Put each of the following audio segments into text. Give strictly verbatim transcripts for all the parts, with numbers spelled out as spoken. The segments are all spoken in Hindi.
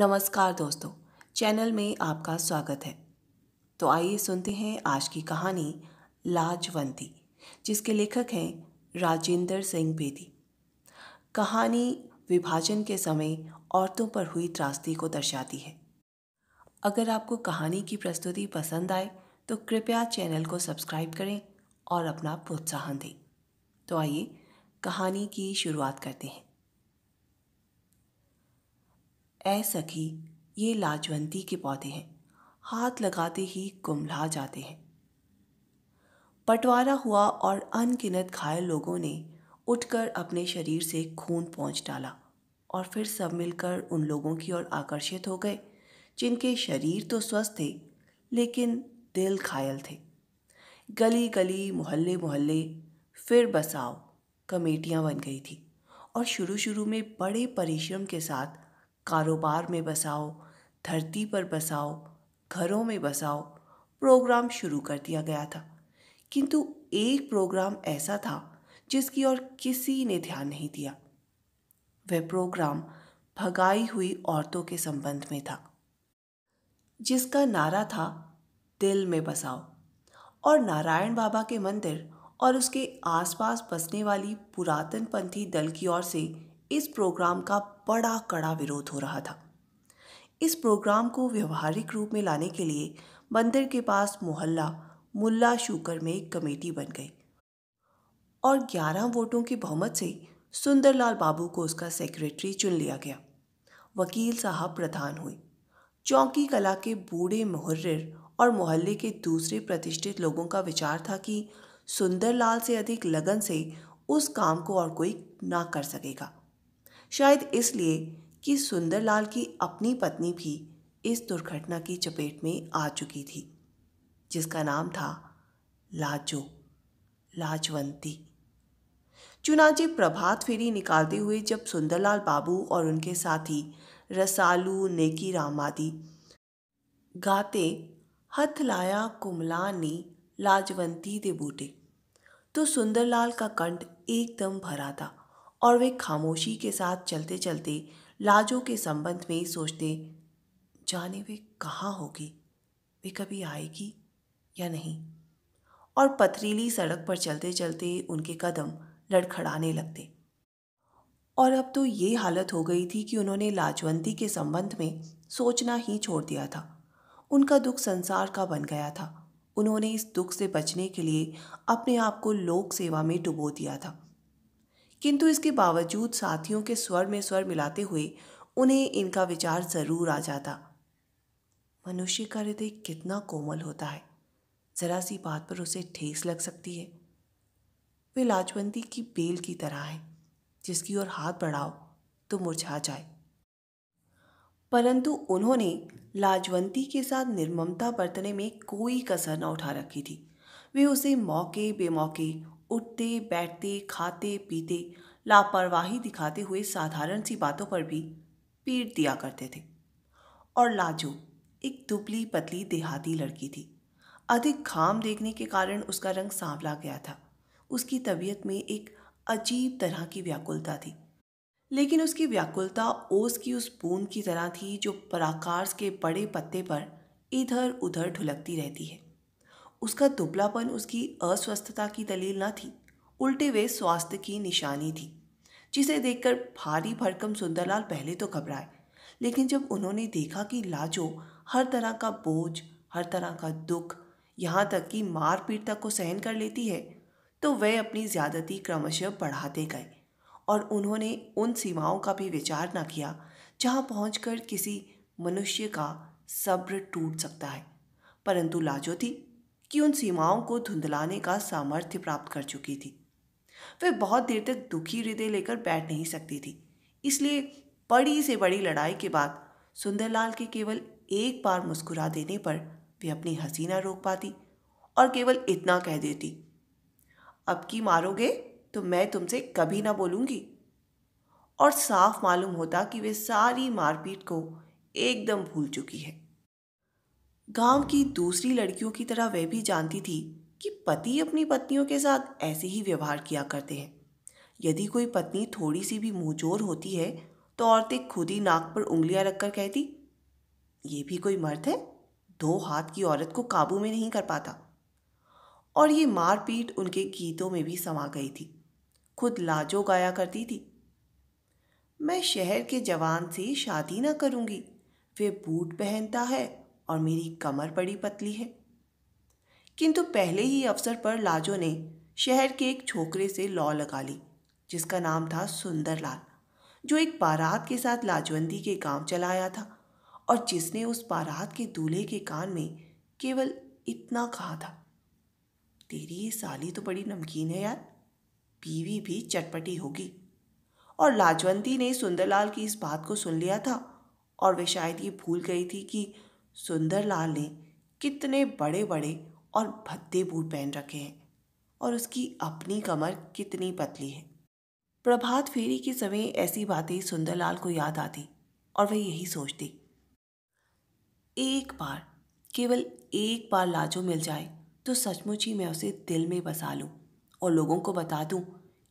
नमस्कार दोस्तों, चैनल में आपका स्वागत है। तो आइए सुनते हैं आज की कहानी लाजवंती, जिसके लेखक हैं राजेंद्र सिंह बेदी। कहानी विभाजन के समय औरतों पर हुई त्रासदी को दर्शाती है। अगर आपको कहानी की प्रस्तुति पसंद आए तो कृपया चैनल को सब्सक्राइब करें और अपना प्रोत्साहन दें। तो आइए कहानी की शुरुआत करते हैं। ऐ सखी, ये लाजवंती के पौधे हैं, हाथ लगाते ही कुम्हला जाते हैं। बंटवारा हुआ और अनगिनत घायल लोगों ने उठकर अपने शरीर से खून पोंछ डाला और फिर सब मिलकर उन लोगों की ओर आकर्षित हो गए जिनके शरीर तो स्वस्थ थे लेकिन दिल घायल थे। गली गली, मोहल्ले मोहल्ले, फिर बसाव कमेटियां बन गई थी और शुरू शुरू में बड़े परिश्रम के साथ कारोबार में बसाओ, धरती पर बसाओ, घरों में बसाओ प्रोग्राम शुरू कर दिया गया था, किंतु एक प्रोग्राम ऐसा था जिसकी ओर किसी ने ध्यान नहीं दिया। वह प्रोग्राम भगाई हुई औरतों के संबंध में था, जिसका नारा था दिल में बसाओ। और नारायण बाबा के मंदिर और उसके आसपास बसने वाली पुरातनपंथी दल की ओर से इस प्रोग्राम का बड़ा कड़ा विरोध हो रहा था। इस प्रोग्राम को व्यवहारिक रूप में लाने के लिए मंदिर के पास मोहल्ला मुल्ला शूकर में एक कमेटी बन गई और ग्यारह वोटों के बहुमत से सुंदरलाल बाबू को उसका सेक्रेटरी चुन लिया गया। वकील साहब प्रधान हुए। चौकी कला के बूढ़े मुहर्रिर और मोहल्ले के दूसरे प्रतिष्ठित लोगों का विचार था कि सुंदरलाल से अधिक लगन से उस काम को और कोई ना कर सकेगा, शायद इसलिए कि सुंदरलाल की अपनी पत्नी भी इस दुर्घटना की चपेट में आ चुकी थी, जिसका नाम था लाजो, लाजवंती। चुनांचे प्रभात फेरी निकालते हुए जब सुंदरलाल बाबू और उनके साथी रसालू, नेकी राम आदि गाते हथ लाया कुमला ने लाजवंती दे बूटे, तो सुंदरलाल का कंठ एकदम भरा था और वे खामोशी के साथ चलते चलते लाजो के संबंध में सोचते, जाने वे कहाँ होगी, वे कभी आएगी या नहीं। और पथरीली सड़क पर चलते चलते उनके कदम लड़खड़ाने लगते। और अब तो ये हालत हो गई थी कि उन्होंने लाजवंती के संबंध में सोचना ही छोड़ दिया था। उनका दुख संसार का बन गया था। उन्होंने इस दुख से बचने के लिए अपने आप को लोक सेवा में डुबो दिया था, किंतु इसके बावजूद साथियों के स्वर में स्वर मिलाते हुए उन्हें इनका विचार ज़रूर आ जाता। मनुष्य का हृदय कितना कोमल होता है, ज़रा सी बात पर उसे ठेस लग सकती है। वे लाजवंती की बेल की तरह है, जिसकी ओर हाथ बढ़ाओ तो मुरझा जाए। परंतु उन्होंने लाजवंती के साथ निर्ममता बरतने में कोई कसर न उठा रखी थी। वे उसे मौके बेमौके, उठते बैठते, खाते पीते लापरवाही दिखाते हुए साधारण सी बातों पर भी पीट दिया करते थे। और लाजो एक दुबली पतली देहाती लड़की थी। अधिक घाम देखने के कारण उसका रंग सांवला गया था। उसकी तबीयत में एक अजीब तरह की व्याकुलता थी, लेकिन उसकी व्याकुलता ओस की उस बूंद की तरह थी जो पराकाष्ठ के बड़े पत्ते पर इधर उधर ढुलकती रहती है। उसका दुबलापन उसकी अस्वस्थता की दलील न थी, उल्टे वे स्वास्थ्य की निशानी थी, जिसे देखकर भारी भरकम सुंदरलाल पहले तो घबराए, लेकिन जब उन्होंने देखा कि लाजो हर तरह का बोझ, हर तरह का दुख, यहाँ तक कि मारपीट तक को सहन कर लेती है, तो वह अपनी ज्यादती क्रमशः बढ़ाते गए और उन्होंने उन सीमाओं का भी विचार न किया जहाँ पहुँचकर किसी मनुष्य का सब्र टूट सकता है। परंतु लाजो थी कि उन सीमाओं को धुंधलाने का सामर्थ्य प्राप्त कर चुकी थी। वह बहुत देर तक दुखी हृदय लेकर बैठ नहीं सकती थी, इसलिए बड़ी से बड़ी लड़ाई के बाद सुंदरलाल के केवल एक बार मुस्कुरा देने पर वे अपनी हंसी ना रोक पाती और केवल इतना कह देती, अब की मारोगे तो मैं तुमसे कभी ना बोलूँगी। और साफ मालूम होता कि वे सारी मारपीट को एकदम भूल चुकी है। गांव की दूसरी लड़कियों की तरह वह भी जानती थी कि पति अपनी पत्नियों के साथ ऐसे ही व्यवहार किया करते हैं। यदि कोई पत्नी थोड़ी सी भी मुंहजोर होती है तो औरतें खुद ही नाक पर उंगलियां रखकर कहती, ये भी कोई मर्द है, दो हाथ की औरत को काबू में नहीं कर पाता। और ये मारपीट उनके गीतों में भी समा गई थी। खुद लाजो गाया करती थी, मैं शहर के जवान से शादी ना करूँगी, वे बूट पहनता है और मेरी कमर बड़ी पतली है। किंतु पहले ही अवसर पर लाजो ने शहर के एक छोकरे से लौ लगा ली जिसका नाम था सुंदरलाल, जो एक बारात के साथ लाजवंदी के गांव चला आया था और जिसने उस बारात के दूल्हे के कान में केवल इतना कहा था, तेरी ये साली तो बड़ी नमकीन है यार, बीवी भी चटपटी होगी। और लाजवंती ने सुंदरलाल की इस बात को सुन लिया था और वे शायद ये भूल गई थी कि सुंदरलाल ने कितने बड़े बड़े और भद्दे बूट पहन रखे हैं और उसकी अपनी कमर कितनी पतली है। प्रभात फेरी के समय ऐसी बातें सुंदरलाल को याद आती और वह यही सोचती, एक बार, केवल एक बार लाजो मिल जाए तो सचमुच ही मैं उसे दिल में बसा लूँ और लोगों को बता दूँ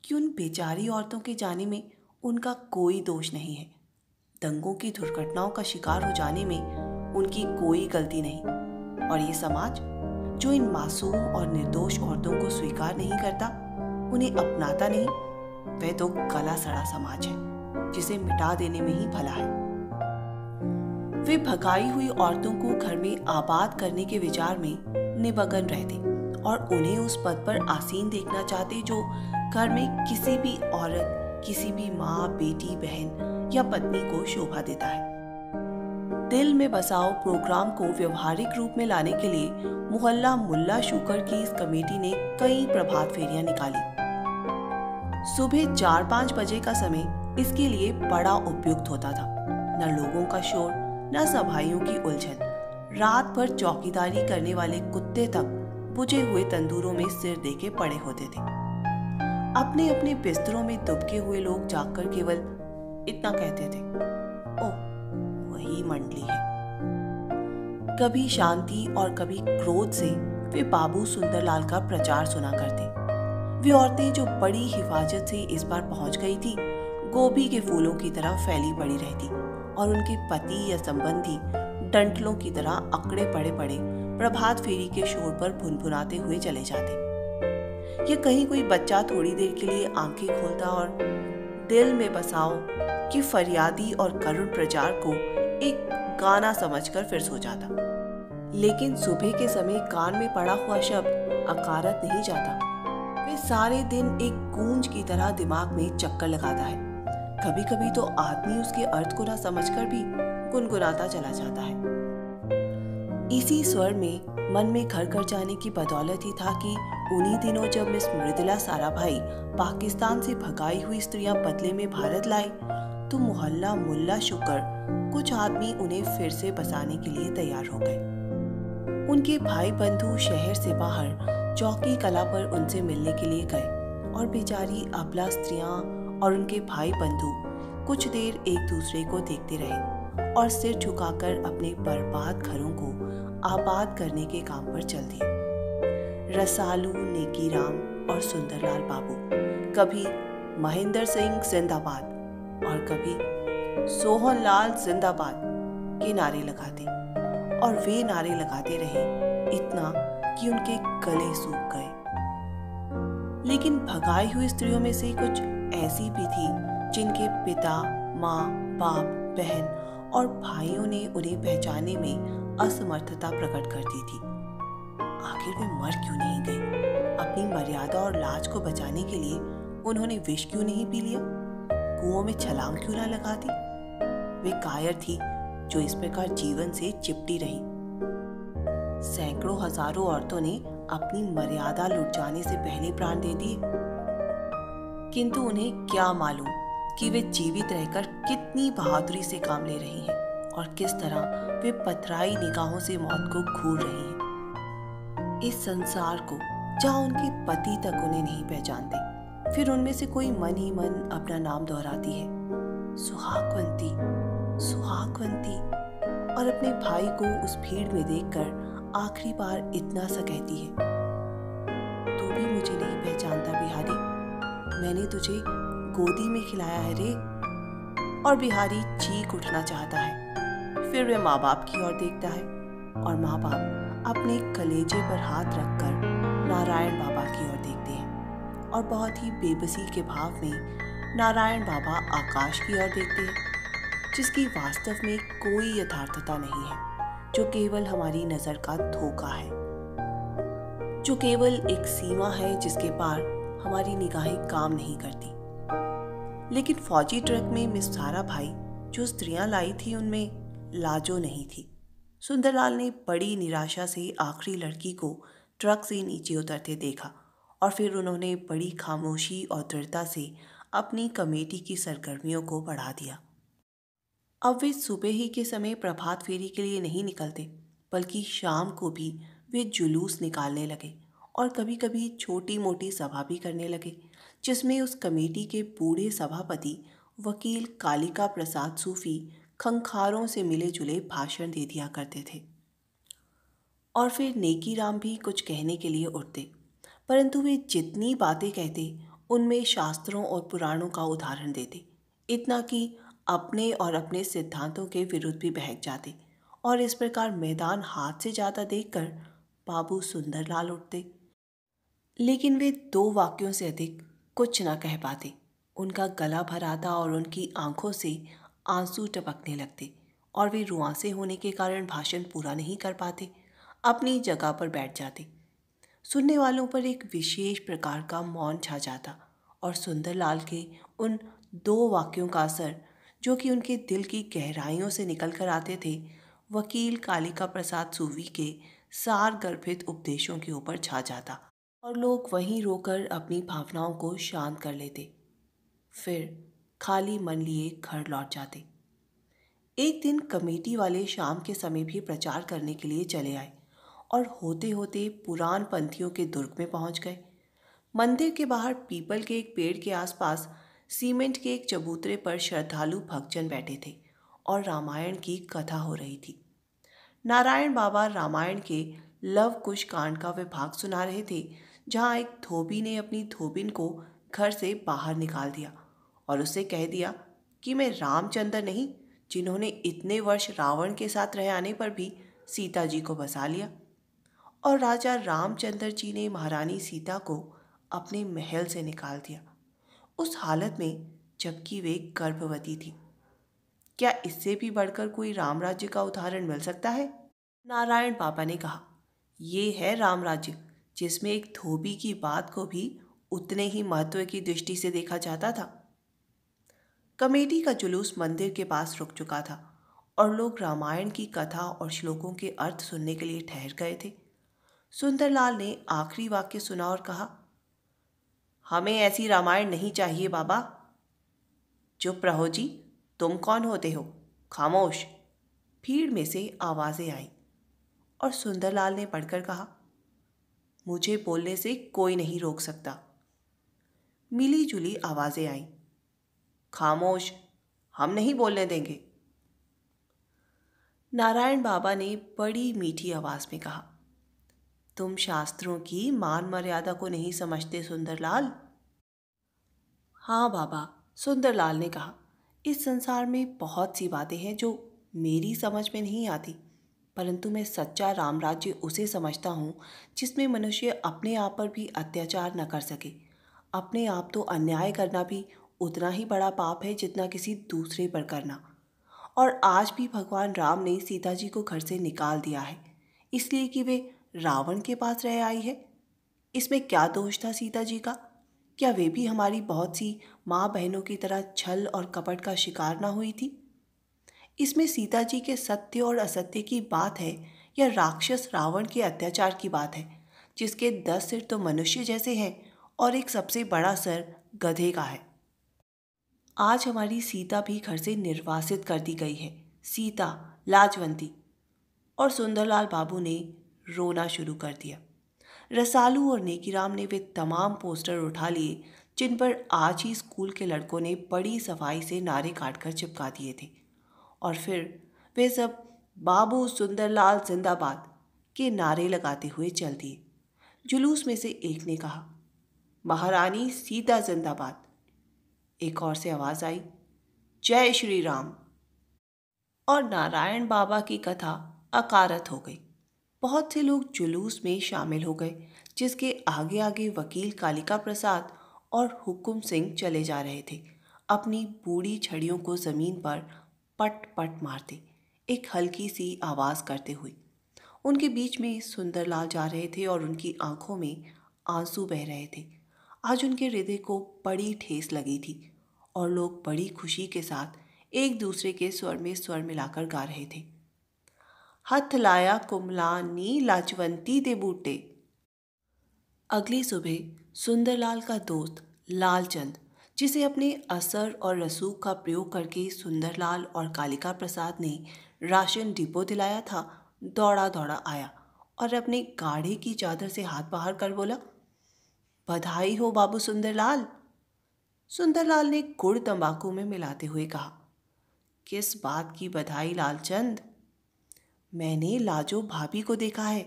कि उन बेचारी औरतों के जाने में उनका कोई दोष नहीं है, दंगों की दुर्घटनाओं का शिकार हो जाने में उनकी कोई गलती नहीं। और ये समाज जो इन मासूम और निर्दोष औरतों को स्वीकार नहीं करता, उन्हें अपनाता नहीं, वह तो गला सड़ा समाज है जिसे मिटा देने में ही भला है। वे भगाई हुई औरतों को घर में आबाद करने के विचार में निमग्न रहते और उन्हें उस पद पर आसीन देखना चाहते जो घर में किसी भी औरत, किसी भी माँ, बेटी, बहन या पत्नी को शोभा देता है। दिल में बसाओ प्रोग्राम को व्यवहारिक रूप में लाने के लिए मोहल्ला मुल्ला शुकर की इस कमेटी ने कई प्रभात फेरियां निकाली। सुबह चार पाँच बजे का समय इसके लिए बड़ा उपयुक्त होता था। न लोगों का शोर, न सभाइयों की उलझन। रात भर चौकीदारी करने वाले कुत्ते तक बुझे हुए तंदूरों में सिर देके पड़े होते थे। अपने अपने बिस्तरों में दुबके हुए लोग जाकर केवल इतना कहते थे, ओह वही मंडली है। कभी शांति और कभी क्रोध से वे बाबू सुंदरलाल का प्रचार सुना करते। वे औरतें जो बड़ी हिफाजत से इस बार पहुंच गई थी, गोभी के फूलों की तरह फैली पड़ी रहती और उनके पति या संबंधी डंटलों की तरह अकड़े पड़े पड़े प्रभात फेरी के शोर पर भुनभुनाते हुए चले जाते। ये कहीं कोई बच्चा थोड़ी देर के लिए आंखें खोलता और दिल में बसाओ कि फरियादी और करुण प्रचार को एक गाना समझकर फिर सो जाता। लेकिन सुबह के समय कान में पड़ा हुआ शब्द अकारत नहीं जाता। वे सारे दिन एक गूंज की तरह दिमाग में चक्कर लगाता है। कभी कभी तो आदमी उसके अर्थ को ना समझकर भी गुनगुनाता चला जाता है। इसी स्वर में मन में घर घर जाने की बदौलत ही था कि उन्हीं दिनों जब मिस मृदुला साराभाई पाकिस्तान से भगाई हुई स्त्रियां बदले में भारत लाए तो मोहल्ला मुल्ला शुक्र कुछ आदमी उन्हें फिर से बसाने के लिए तैयार हो गए। उनके भाई बंधु शहर से बाहर चौकी कला पर उनसे मिलने के लिए गए और बेचारी अबला स्त्रियां और उनके भाई बंधु कुछ देर एक दूसरे को देखते रहे और सिर झुकाकर अपने बर्बाद घरों को आबाद करने के काम पर चल दिए। रसालू, नेकी राम और सुंदरलाल बाबू कभी महेंद्र सिंह जिंदाबाद और कभी सोहनलाल जिंदाबाद के नारे लगाते और वे नारे लगाते रहे इतना कि उनके गले सूख गए। लेकिन भगाई हुई स्त्रियों में से कुछ ऐसी भी थी जिनके पिता, माँ, बाप, बहन और भाइयों ने उन्हें पहचाने में असमर्थता प्रकट कर दी थी। आखिर वे मर क्यों नहीं गए? अपनी मर्यादा और लाज को बचाने के लिए उन्होंने विष क्यों नहीं पी लिया? कुओं में छलांग क्यों ना लगा दी? वे कायर थी जो इस प्रकार जीवन से चिपटी रही। सैकड़ों हजारों औरतों ने अपनी मर्यादा लुट जाने से पहले प्राण दे दिए, किंतु उन्हें क्या मालूम कि वे जीवित रहकर कितनी बहादुरी से काम ले रही हैं और किस तरह वे पथराई निगाहों से मौत को घूर रही हैं। इस संसार को जहाँ उनके पति तक उन्हें नहीं पहचानते, फिर उनमें से कोई मन ही मन अपना नाम दोहराती है, सुहागवंती, सुहागवंती, और अपने भाई को उस भीड़ में देखकर आखिरी बार इतना सा कहती है, तू भी मुझे नहीं पहचानता बिहारी, मैंने तुझे गोदी में खिलाया है रे। और बिहारी चीख उठना चाहता है। फिर वह माँ बाप की ओर देखता है और माँ बाप अपने कलेजे पर हाथ रखकर नारायण बाबा की ओर देखते हैं और बहुत ही बेबसी के भाव में नारायण बाबा आकाश की ओर देखते हैं, जिसकी वास्तव में कोई यथार्थता नहीं है, जो केवल हमारी नज़र का धोखा है, जो केवल एक सीमा है जिसके पार हमारी निगाहें काम नहीं करती। लेकिन फौजी ट्रक में मिस साराभाई जो स्त्रियां लाई थी उनमें लाजो नहीं थी। सुंदरलाल ने बड़ी निराशा से आखिरी लड़की को ट्रक से नीचे उतरते देखा और फिर उन्होंने बड़ी खामोशी और दृढ़ता से अपनी कमेटी की सरगर्मियों को बढ़ा दिया। अब वे सुबह ही के समय प्रभात फेरी के लिए नहीं निकलते, बल्कि शाम को भी वे जुलूस निकालने लगे और कभी कभी छोटी मोटी सभा भी करने लगे, जिसमें उस कमेटी के बूढ़े सभापति वकील कालिका प्रसाद सूफी खंखारों से मिले जुले भाषण दे दिया करते थे। और फिर नेकी राम भी कुछ कहने के लिए उठते, परंतु वे जितनी बातें कहते उनमें शास्त्रों और पुराणों का उदाहरण देते, इतना कि अपने और अपने सिद्धांतों के विरुद्ध भी बहक जाते। और इस प्रकार मैदान हाथ से ज़्यादा देखकर बाबू सुंदरलाल उठते, लेकिन वे दो वाक्यों से अधिक कुछ ना कह पाते। उनका गला भर आता और उनकी आंखों से आंसू टपकने लगते और वे रुआंसे होने के कारण भाषण पूरा नहीं कर पाते, अपनी जगह पर बैठ जाते। सुनने वालों पर एक विशेष प्रकार का मौन छा जाता और सुंदरलाल के उन दो वाक्यों का असर, जो कि उनके दिल की गहराइयों से निकल कर आते थे, वकील कालिका प्रसाद सूफी के सार गर्भित उपदेशों के ऊपर छा जाता और लोग वहीं रोकर अपनी भावनाओं को शांत कर लेते, फिर खाली मन लिए घर लौट जाते। एक दिन कमेटी वाले शाम के समय भी प्रचार करने के लिए चले आए और होते होते पुरान पंथियों के दुर्ग में पहुंच गए। मंदिर के बाहर पीपल के एक पेड़ के आसपास सीमेंट के एक चबूतरे पर श्रद्धालु भक्तजन बैठे थे और रामायण की कथा हो रही थी। नारायण बाबा रामायण के लव कुश कांड का विभाग सुना रहे थे, जहां एक धोबी ने अपनी धोबिन को घर से बाहर निकाल दिया और उसे कह दिया कि मैं रामचंद्र नहीं, जिन्होंने इतने वर्ष रावण के साथ रह आने पर भी सीता जी को बसा लिया। और राजा रामचंद्र जी ने महारानी सीता को अपने महल से निकाल दिया, उस हालत में जबकि वे गर्भवती थी। क्या इससे भी बढ़कर कोई राम राज्य का उदाहरण मिल सकता है? नारायण बाबा ने कहा, ये है राम राज्य, जिसमें एक धोबी की बात को भी उतने ही महत्व की दृष्टि से देखा जाता था। कमेटी का जुलूस मंदिर के पास रुक चुका था और लोग रामायण की कथा और श्लोकों के अर्थ सुनने के लिए ठहर गए थे। सुंदरलाल ने आखिरी वाक्य सुना और कहा, हमें ऐसी रामायण नहीं चाहिए बाबा। चुप रहो जी, तुम कौन होते हो? खामोश। भीड़ में से आवाज़ें आईं और सुंदरलाल ने पढ़कर कहा, मुझे बोलने से कोई नहीं रोक सकता। मिली जुली आवाज़ें आईं, खामोश, हम नहीं बोलने देंगे। नारायण बाबा ने बड़ी मीठी आवाज़ में कहा, तुम शास्त्रों की मान मर्यादा को नहीं समझते सुंदरलाल। हाँ बाबा, सुंदरलाल ने कहा, इस संसार में बहुत सी बातें हैं जो मेरी समझ में नहीं आती, परंतु मैं सच्चा रामराज्य उसे समझता हूँ जिसमें मनुष्य अपने आप पर भी अत्याचार न कर सके। अपने आप तो अन्याय करना भी उतना ही बड़ा पाप है जितना किसी दूसरे पर करना। और आज भी भगवान राम ने सीता जी को घर से निकाल दिया है, इसलिए कि वे रावण के पास रह आई है। इसमें क्या दोष था सीता जी का? क्या वे भी हमारी बहुत सी माँ बहनों की तरह छल और कपट का शिकार ना हुई थी? इसमें सीता जी के सत्य और असत्य की बात है या राक्षस रावण के अत्याचार की बात है, जिसके दस सिर तो मनुष्य जैसे हैं और एक सबसे बड़ा सर गधे का है। आज हमारी सीता भी घर से निर्वासित कर दी गई है, सीता लाजवंती। और सुंदरलाल बाबू ने रोना शुरू कर दिया। रसालू और नेकीराम ने वे तमाम पोस्टर उठा लिए जिन पर आज ही स्कूल के लड़कों ने बड़ी सफाई से नारे काटकर चिपका दिए थे, और फिर वे सब बाबू सुंदरलाल जिंदाबाद के नारे लगाते हुए चल दिए। जुलूस में से एक ने कहा, महारानी सीता जिंदाबाद। एक और से आवाज़ आई, जय श्री राम। और नारायण बाबा की कथा अकारत हो गई। बहुत से लोग जुलूस में शामिल हो गए, जिसके आगे आगे वकील कालिका प्रसाद और हुकुम सिंह चले जा रहे थे, अपनी बूढ़ी छड़ियों को ज़मीन पर पट पट मारते, एक हल्की सी आवाज़ करते हुए। उनके बीच में सुंदरलाल जा रहे थे और उनकी आंखों में आंसू बह रहे थे। आज उनके हृदय को बड़ी ठेस लगी थी और लोग बड़ी खुशी के साथ एक दूसरे के स्वर में स्वर मिलाकर गा रहे थे। हथ लाया कुमला नी लाजवंती दे बूटे। अगली सुबह सुंदरलाल का दोस्त लालचंद, जिसे अपने असर और रसूख का प्रयोग करके सुंदरलाल और कालिका प्रसाद ने राशन डिपो दिलाया था, दौड़ा दौड़ा आया और अपने गाढ़े की चादर से हाथ बाहर कर बोला, बधाई हो बाबू सुंदरलाल। सुंदरलाल ने गुड़ तंबाकू में मिलाते हुए कहा, किस बात की बधाई लालचंद? मैंने लाजो भाभी को देखा है।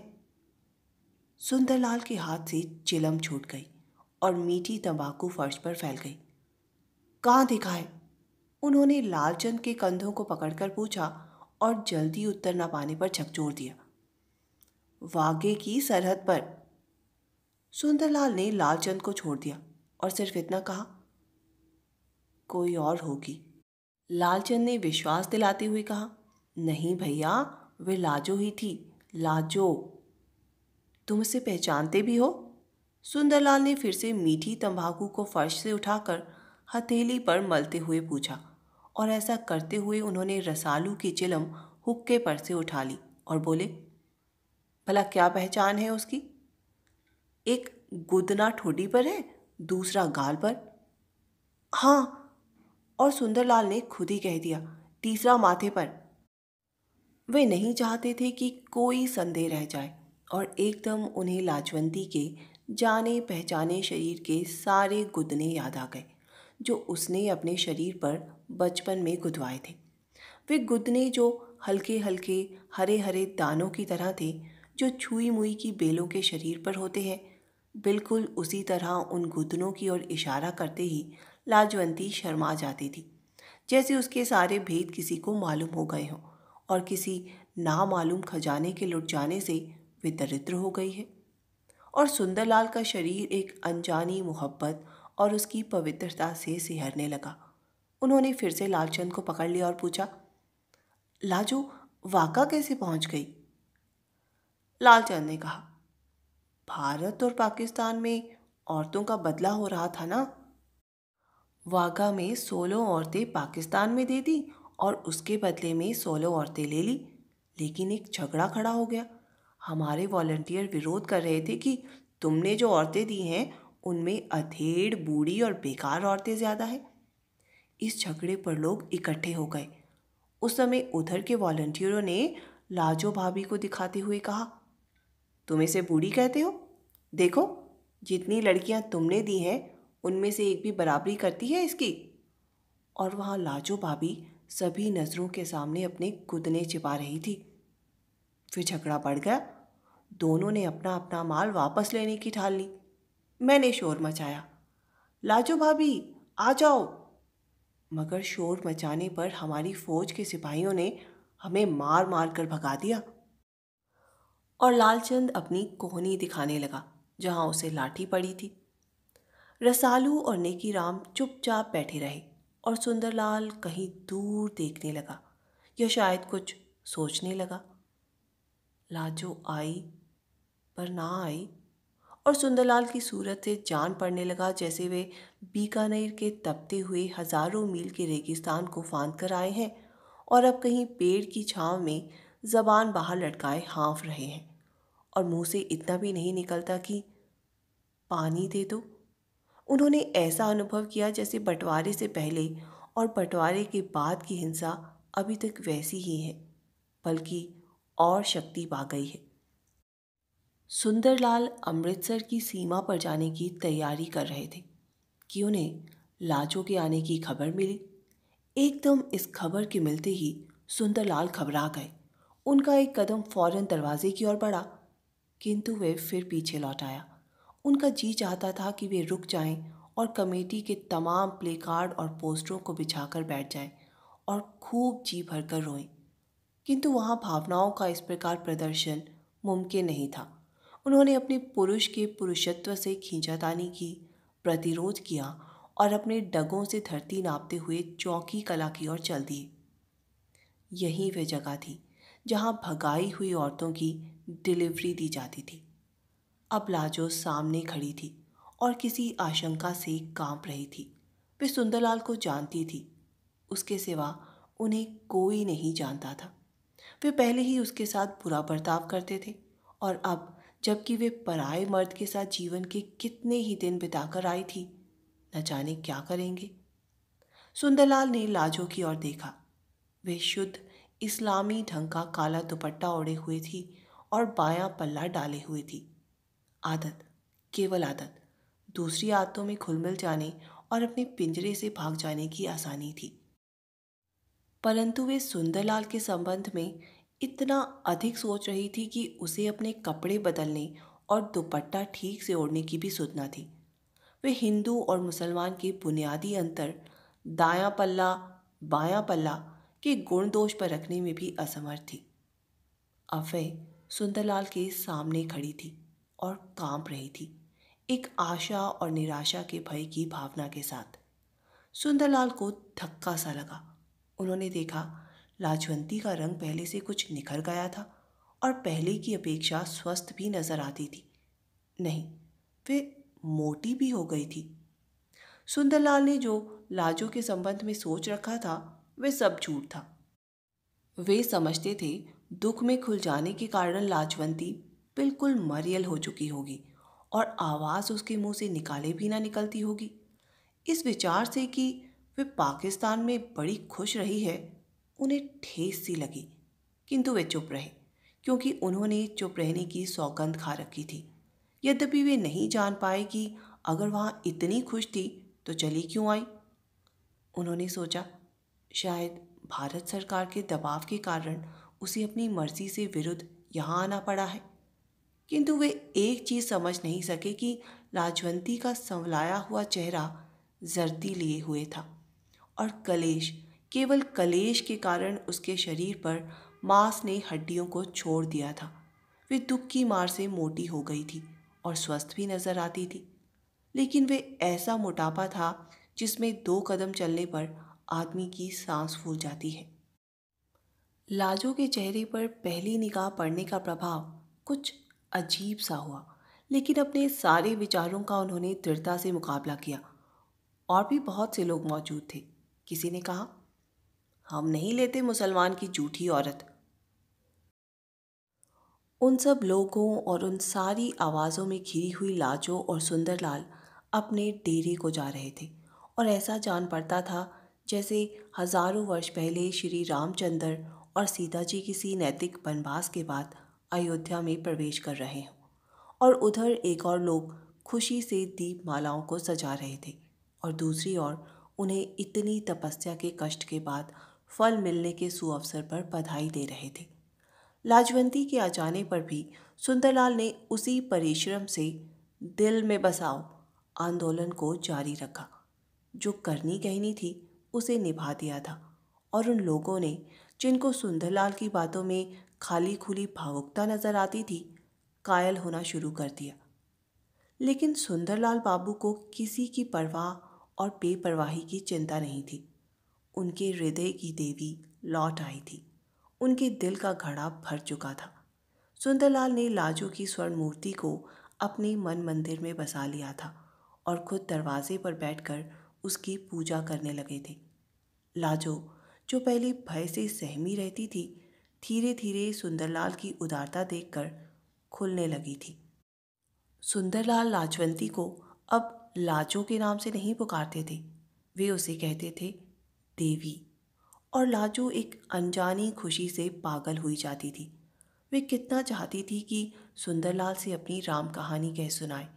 सुंदरलाल के हाथ से चिलम छूट गई और मीठी तंबाकू फर्श पर फैल गई। कहाँ देखा है? उन्होंने लालचंद के कंधों को पकड़कर पूछा और जल्दी उत्तर न पाने पर झकझोर दिया, वागे की सरहद पर। सुंदरलाल ने लालचंद को छोड़ दिया और सिर्फ इतना कहा, कोई और होगी। लालचंद ने विश्वास दिलाते हुए कहा, नहीं भैया, वे लाजो ही थी, लाजो। तुम उसे पहचानते भी हो? सुंदरलाल ने फिर से मीठी तंबाकू को फर्श से उठाकर हथेली पर मलते हुए पूछा और ऐसा करते हुए उन्होंने रसालू की चिलम हुक्के पर से उठा ली और बोले, भला क्या पहचान है उसकी? एक गुदना ठोड़ी पर है, दूसरा गाल पर। हाँ, और सुंदरलाल ने खुद ही कह दिया, तीसरा माथे पर। वे नहीं चाहते थे कि कोई संदेह रह जाए और एकदम उन्हें लाजवंती के जाने पहचाने शरीर के सारे गुदने याद आ गए जो उसने अपने शरीर पर बचपन में गुदवाए थे। वे गुदने जो हल्के हल्के हरे हरे दानों की तरह थे जो छुई मुई की बेलों के शरीर पर होते हैं, बिल्कुल उसी तरह उन गुदनों की ओर इशारा करते ही लाजवंती शर्मा जाती थी, जैसे उसके सारे भेद किसी को मालूम हो गए हों और किसी नामालूम खजाने के लुट जाने से वे दरिद्र हो गई है। और सुंदरलाल का शरीर एक अनजानी मोहब्बत और उसकी पवित्रता से सिहरने लगा। उन्होंने फिर से लालचंद को पकड़ लिया और पूछा, लाजो वाका कैसे पहुंच गई? लालचंद ने कहा, भारत और पाकिस्तान में औरतों का बदला हो रहा था ना, वागा में सोलह औरतें पाकिस्तान में दे दी और उसके बदले में सोलह औरतें ले ली, लेकिन एक झगड़ा खड़ा हो गया। हमारे वॉलंटियर विरोध कर रहे थे कि तुमने जो औरतें दी हैं उनमें अधेड़, बूढ़ी और बेकार औरतें ज़्यादा हैं। इस झगड़े पर लोग इकट्ठे हो गए। उस समय उधर के वॉलंटियरों ने लाजो भाभी को दिखाते हुए कहा, तुम इसे बूढ़ी कहते हो? देखो, जितनी लड़कियां तुमने दी हैं उनमें से एक भी बराबरी करती है इसकी। और वहाँ लाजो भाभी सभी नज़रों के सामने अपने गुदने छिपा रही थी। फिर झगड़ा बढ़ गया। दोनों ने अपना अपना माल वापस लेने की ठान ली। मैंने शोर मचाया, लाजो भाभी आ जाओ, मगर शोर मचाने पर हमारी फौज के सिपाहियों ने हमें मार मार कर भगा दिया। और लालचंद अपनी कोहनी दिखाने लगा जहां उसे लाठी पड़ी थी। रसालू और नेकी राम चुपचाप बैठे रहे और सुंदरलाल कहीं दूर देखने लगा या शायद कुछ सोचने लगा। लाजो आई पर ना आई, और सुंदरलाल की सूरत से जान पड़ने लगा जैसे वे बीकानेर के तपते हुए हज़ारों मील के रेगिस्तान को फांद कर आए हैं और अब कहीं पेड़ की छांव में ज़बान बाहर लटकाए हाँफ रहे हैं और मुंह से इतना भी नहीं निकलता कि पानी दे दो। उन्होंने ऐसा अनुभव किया जैसे बंटवारे से पहले और बंटवारे के बाद की हिंसा अभी तक वैसी ही है, बल्कि और शक्ति पा गई है। सुंदरलाल अमृतसर की सीमा पर जाने की तैयारी कर रहे थे कि उन्हें लाजो के आने की खबर मिली। एकदम इस खबर के मिलते ही सुंदरलाल घबरा गए। उनका एक कदम फौरन दरवाजे की ओर बढ़ा, किंतु वे फिर पीछे लौट आया। उनका जी चाहता था कि वे रुक जाएं और कमेटी के तमाम प्लेकार्ड और पोस्टरों को बिछाकर बैठ जाएं और खूब जी भर कर रोएं। किंतु वहाँ भावनाओं का इस प्रकार प्रदर्शन मुमकिन नहीं था। उन्होंने अपने पुरुष के पुरुषत्व से खींचातानी की, प्रतिरोध किया और अपने डगों से धरती नापते हुए चौकी कला की ओर चल दिए। यही वह जगह थी जहाँ भगाई हुई औरतों की डिलीवरी दी जाती थी। अब लाजो सामने खड़ी थी और किसी आशंका से कांप रही थी। वे सुंदरलाल को जानती थी, उसके सिवा उन्हें कोई नहीं जानता था। वे पहले ही उसके साथ बुरा बर्ताव करते थे और अब जबकि वे पराए मर्द के साथ जीवन के कितने ही दिन बिताकर आई थी, न जाने क्या करेंगे। सुंदरलाल ने लाजो की ओर देखा। वे शुद्ध इस्लामी ढंग का काला दुपट्टा ओढ़े हुए थी और बायां पल्ला डाले हुए थी। आदत, केवल आदत, दूसरी आदतों में घुलमिल जाने और अपने पिंजरे से भाग जाने की आसानी थी। परंतु वे सुंदरलाल के संबंध में इतना अधिक सोच रही थी कि उसे अपने कपड़े बदलने और दुपट्टा ठीक से ओढ़ने की भी सोचना थी। वे हिंदू और मुसलमान के बुनियादी अंतर, दायां पल्ला बायां पल्ला के गुण दोष पर रखने में भी असमर्थ थी। अब वह सुंदरलाल के सामने खड़ी थी और कांप रही थी, एक आशा और निराशा के भय की भावना के साथ। सुंदरलाल को धक्का सा लगा। उन्होंने देखा लाजवंती का रंग पहले से कुछ निखर गया था और पहले की अपेक्षा स्वस्थ भी नजर आती थी। नहीं, वे मोटी भी हो गई थी। सुंदरलाल ने जो लाजो के संबंध में सोच रखा था वह सब झूठ था। वे समझते थे दुख में खुल जाने के कारण लाजवंती बिल्कुल मरियल हो चुकी होगी और आवाज़ उसके मुंह से निकाले भी ना निकलती होगी। इस विचार से कि वे पाकिस्तान में बड़ी खुश रही है, उन्हें ठेस सी लगी। किंतु वे चुप रहे, क्योंकि उन्होंने चुप रहने की सौगंध खा रखी थी। यद्यपि वे नहीं जान पाए कि अगर वहाँ इतनी खुश थी तो चली क्यों आई। उन्होंने सोचा शायद भारत सरकार के दबाव के कारण उसे अपनी मर्जी से विरुद्ध यहाँ आना पड़ा है। किंतु वे एक चीज़ समझ नहीं सके कि लाजवंती का संवलाया हुआ चेहरा जर्दी लिए हुए था और कलेश, केवल कलेश के कारण उसके शरीर पर मांस ने हड्डियों को छोड़ दिया था। वे दुख की मार से मोटी हो गई थी और स्वस्थ भी नजर आती थी, लेकिन वे ऐसा मोटापा था जिसमें दो कदम चलने पर आदमी की सांस फूल जाती है। लाजो के चेहरे पर पहली निगाह पड़ने का प्रभाव कुछ अजीब सा हुआ, लेकिन अपने सारे विचारों का उन्होंने दृढ़ता से मुकाबला किया। और भी बहुत से लोग मौजूद थे। किसी ने कहा, हम नहीं लेते मुसलमान की झूठी औरत। उन सब लोगों और उन सारी आवाज़ों में घिरी हुई लाजो और सुंदरलाल अपने डेरे को जा रहे थे और ऐसा जान पड़ता था जैसे हजारों वर्ष पहले श्री रामचंद्र और सीता जी किसी नैतिक वनवास के बाद अयोध्या में प्रवेश कर रहे हों। और उधर एक और लोग खुशी से दीप मालाओं को सजा रहे थे और दूसरी ओर उन्हें इतनी तपस्या के कष्ट के बाद फल मिलने के सुअवसर पर बधाई दे रहे थे। लाजवंती के आ जाने पर भी सुंदरलाल ने उसी परिश्रम से दिल में बसाओ आंदोलन को जारी रखा। जो करनी कहनी थी उसे निभा दिया था और उन लोगों ने जिनको सुंदरलाल की बातों में खाली खुली भावुकता नजर आती थी, कायल होना शुरू कर दिया। लेकिन सुंदरलाल बाबू को किसी की परवाह और बेपरवाही की चिंता नहीं थी। उनके हृदय की देवी लौट आई थी। उनके दिल का घड़ा भर चुका था। सुंदरलाल ने लाजो की स्वर्ण मूर्ति को अपने मन मंदिर में बसा लिया था और खुद दरवाजे पर बैठकर उसकी पूजा करने लगे थे। लाजो जो पहले भय से सहमी रहती थी, धीरे धीरे सुंदरलाल की उदारता देखकर खुलने लगी थी। सुंदरलाल लाजवंती को अब लाजो के नाम से नहीं पुकारते थे, वे उसे कहते थे देवी। और लाजो एक अनजानी खुशी से पागल हुई जाती थी। वे कितना चाहती थी कि सुंदरलाल से अपनी राम कहानी कह सुनाए।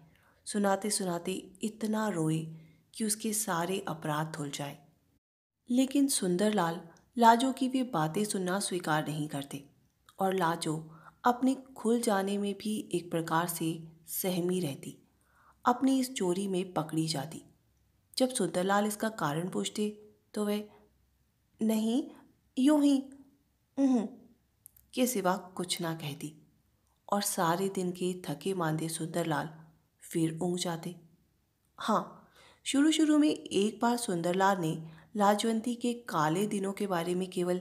सुनाते सुनाते इतना रोए कि उसके सारे अपराध धुल जाए। लेकिन सुंदरलाल लाजो की वे बातें सुनना स्वीकार नहीं करते और लाजो अपने खुल जाने में भी एक प्रकार से सहमी रहती, अपनी इस चोरी में पकड़ी जाती। जब सुंदरलाल इसका कारण पूछते तो वह नहीं, यूं ही ऊँह के सिवा कुछ ना कहती। और सारे दिन के थके मांदे सुंदरलाल फिर ऊँग जाते। हाँ, शुरू शुरू में एक बार सुंदरलाल ने लाजवंती के काले दिनों के बारे में केवल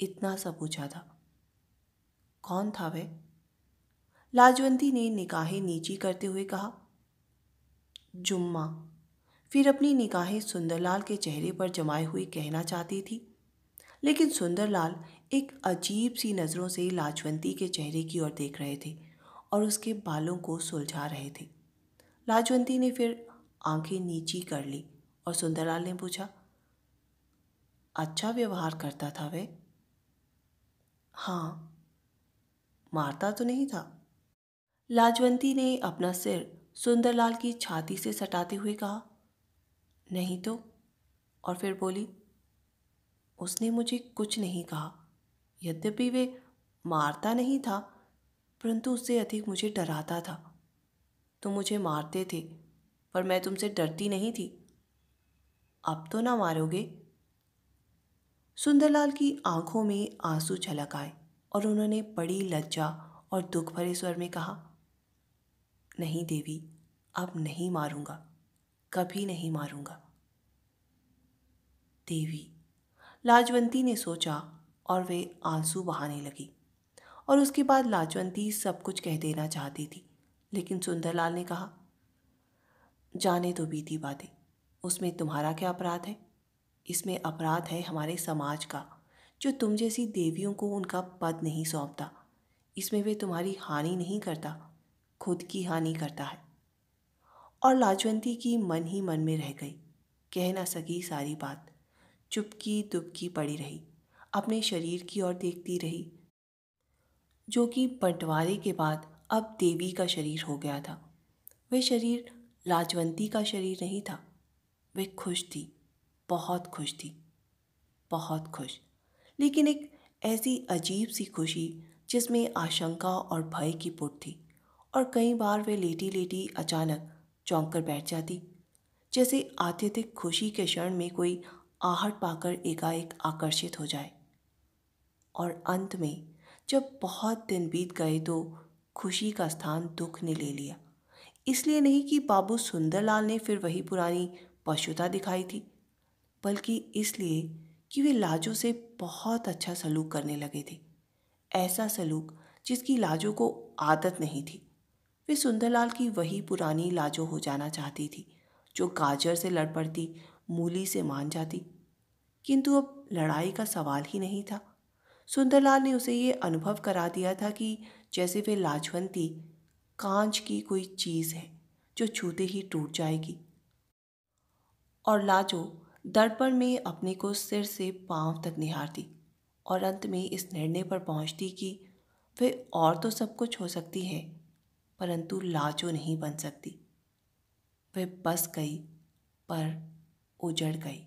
इतना सा पूछा था, कौन था वह? लाजवंती ने निगाहें नीची करते हुए कहा, जुम्मा। फिर अपनी निगाहें सुंदरलाल के चेहरे पर जमाए हुए कहना चाहती थी, लेकिन सुंदरलाल एक अजीब सी नज़रों से लाजवंती के चेहरे की ओर देख रहे थे और उसके बालों को सुलझा रहे थे। लाजवंती ने फिर आंखें नीची कर ली और सुंदरलाल ने पूछा, अच्छा व्यवहार करता था वे? हाँ। मारता तो नहीं था? लाजवंती ने अपना सिर सुंदरलाल की छाती से सटाते हुए कहा, नहीं तो। और फिर बोली, उसने मुझे कुछ नहीं कहा। यद्यपि वे मारता नहीं था, परंतु उससे अधिक मुझे डराता था। तुम मुझे मारते थे, पर मैं तुमसे डरती नहीं थी। अब तो ना मारोगे? सुंदरलाल की आंखों में आंसू छलक आए और उन्होंने बड़ी लज्जा और दुख भरे स्वर में कहा, नहीं देवी, अब नहीं मारूंगा, कभी नहीं मारूंगा। देवी, लाजवंती ने सोचा और वे आंसू बहाने लगी। और उसके बाद लाजवंती सब कुछ कह देना चाहती थी, लेकिन सुंदरलाल ने कहा, जाने तो बीती बातें, उसमें तुम्हारा क्या अपराध है? इसमें अपराध है हमारे समाज का, जो तुम जैसी देवियों को उनका पद नहीं सौंपता। इसमें वे तुम्हारी हानि नहीं करता, खुद की हानि करता है। और लाजवंती की मन ही मन में रह गई, कह ना सकी सारी बात। चुपकी दुबकी पड़ी रही, अपने शरीर की ओर देखती रही, जो कि बंटवारे के बाद अब देवी का शरीर हो गया था। वह शरीर लाजवंती का शरीर नहीं था। वे खुश थी, बहुत खुश थी, बहुत खुश, लेकिन एक ऐसी अजीब सी खुशी जिसमें आशंका और भय की पुट थी। और कई बार वे लेटी लेटी अचानक चौंक कर बैठ जाती, जैसे आत्यंतिक खुशी के क्षण में कोई आहट पाकर एकाएक आकर्षित हो जाए। और अंत में जब बहुत दिन बीत गए तो खुशी का स्थान दुख ने ले लिया। इसलिए नहीं कि बाबू सुंदरलाल ने फिर वही पुरानी पशुता दिखाई थी, बल्कि इसलिए कि वे लाजो से बहुत अच्छा सलूक करने लगे थे, ऐसा सलूक जिसकी लाजो को आदत नहीं थी। वे सुंदरलाल की वही पुरानी लाजो हो जाना चाहती थी, जो गाजर से लड़ पड़ती, मूली से मान जाती। किंतु अब लड़ाई का सवाल ही नहीं था। सुंदरलाल ने उसे ये अनुभव करा दिया था कि जैसे वे लाजवंती कांच की कोई चीज़ है जो छूते ही टूट जाएगी। और लाजो दर्पण में अपने को सिर से पांव तक निहारती और अंत में इस निर्णय पर पहुंचती कि वे और तो सब कुछ हो सकती है, परंतु लाजो नहीं बन सकती। वे बस गई, पर उजड़ गई।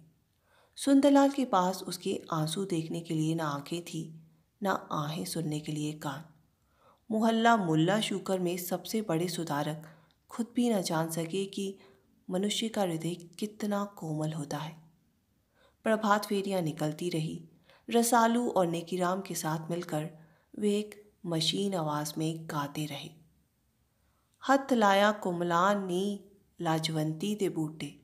सुंदरलाल के पास उसके आंसू देखने के लिए ना आंखें थी, ना आहें सुनने के लिए कान। मोहल्ला मुल्ला शूकर में सबसे बड़े सुधारक खुद भी न जान सके कि मनुष्य का हृदय कितना कोमल होता है। प्रभात फेरियां निकलती रही। रसालू और नेकीराम के साथ मिलकर वे एक मशीन आवाज़ में गाते रहे, हथ लाया कुमलान नी लाजवंती दे बूटे,